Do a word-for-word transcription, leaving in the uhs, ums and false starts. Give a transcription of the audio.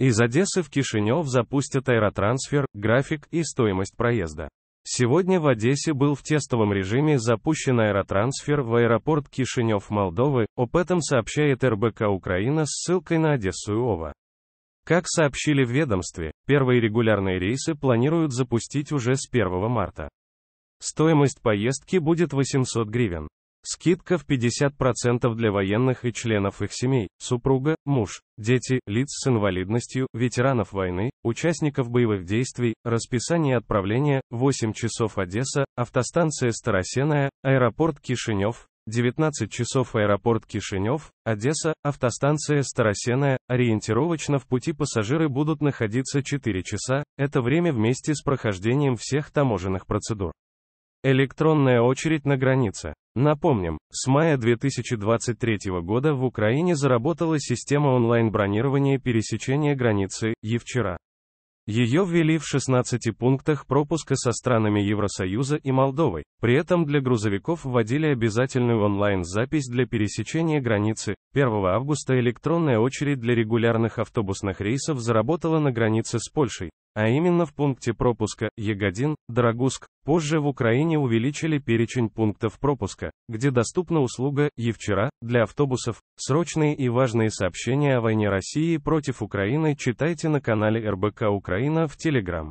Из Одессы в Кишинев запустят аэротрансфер, график и стоимость проезда. Сегодня в Одессе был в тестовом режиме запущен аэротрансфер в аэропорт Кишинев-Молдовы, об этом сообщает эр бэ ка Украина с ссылкой на Одесскую ОВА. Как сообщили в ведомстве, первые регулярные рейсы планируют запустить уже с первого марта. Стоимость поездки будет восемьсот гривен. Скидка в пятьдесят процентов для военных и членов их семей, супруга, муж, дети, лиц с инвалидностью, ветеранов войны, участников боевых действий. Расписание отправления: восемь часов Одесса, автостанция Старосенная, аэропорт Кишинев, девятнадцать часов аэропорт Кишинев, Одесса, автостанция Старосенная. Ориентировочно в пути пассажиры будут находиться четыре часа, это время вместе с прохождением всех таможенных процедур. Электронная очередь на границе. Напомним, с мая две тысячи двадцать третьего года в Украине заработала система онлайн-бронирования пересечения границы «Евчера». Ее ввели в шестнадцати пунктах пропуска со странами Евросоюза и Молдовы, при этом для грузовиков вводили обязательную онлайн-запись для пересечения границы. первого августа электронная очередь для регулярных автобусных рейсов заработала на границе с Польшей, а именно в пункте пропуска Ягодин, Дорогуск. Позже в Украине увеличили перечень пунктов пропуска, где доступна услуга «Евчера» для автобусов. Срочные и важные сообщения о войне России против Украины читайте на канале эр бэ ка Украина в Telegram.